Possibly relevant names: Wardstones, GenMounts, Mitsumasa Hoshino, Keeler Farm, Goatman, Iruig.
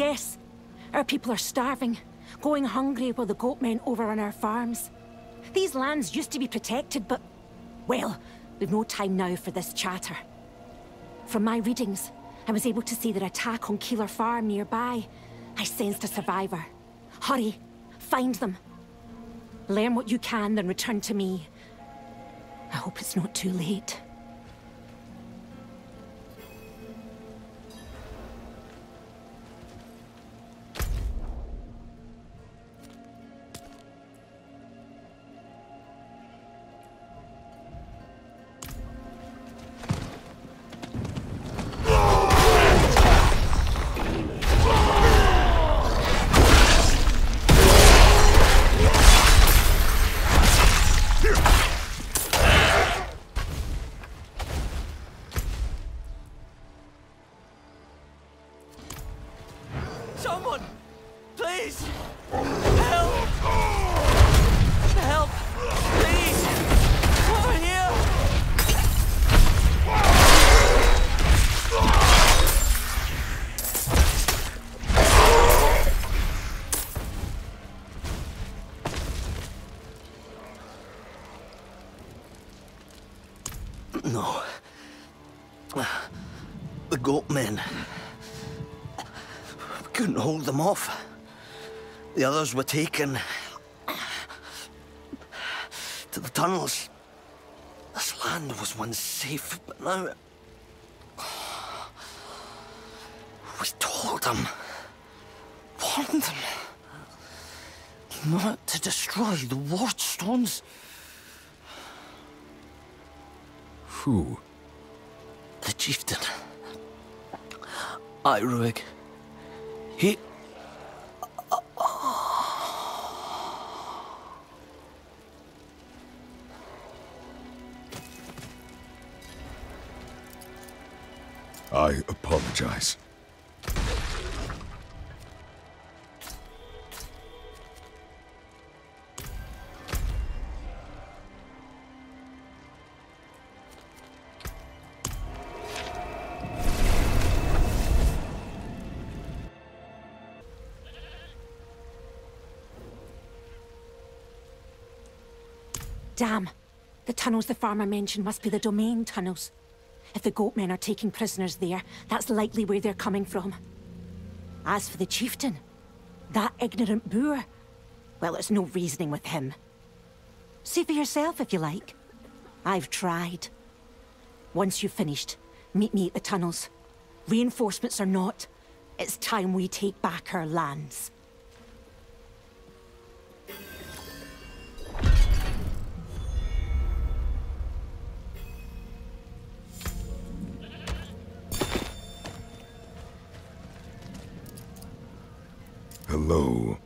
Yes, our people are starving, going hungry while the goatmen over on our farms. These lands used to be protected, but, well, we've no time now for this chatter. From my readings, I was able to see their attack on Keeler Farm nearby. I sensed a survivor. Hurry, find them. Learn what you can, then return to me. I hope it's not too late. Someone! Please! Help! Help! Please! Over here! No. The goatmen. Couldn't hold them off. The others were taken to the tunnels. This land was once safe, but now we told them, warned them, not to destroy the Wardstones. Who? The chieftain, Iruig. He... I apologize. Damn. The tunnels the farmer mentioned must be the domain tunnels. If the goatmen are taking prisoners there, that's likely where they're coming from. As for the chieftain, that ignorant boor, well, there's no reasoning with him. See for yourself if you like. I've tried. Once you've finished, meet me at the tunnels. Reinforcements or not, it's time we take back our lands. Hello,